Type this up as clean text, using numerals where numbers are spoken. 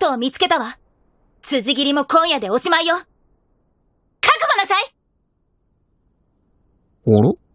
トを見つけたわ。辻斬りも今夜でおしまいよ。覚悟なさい。あら？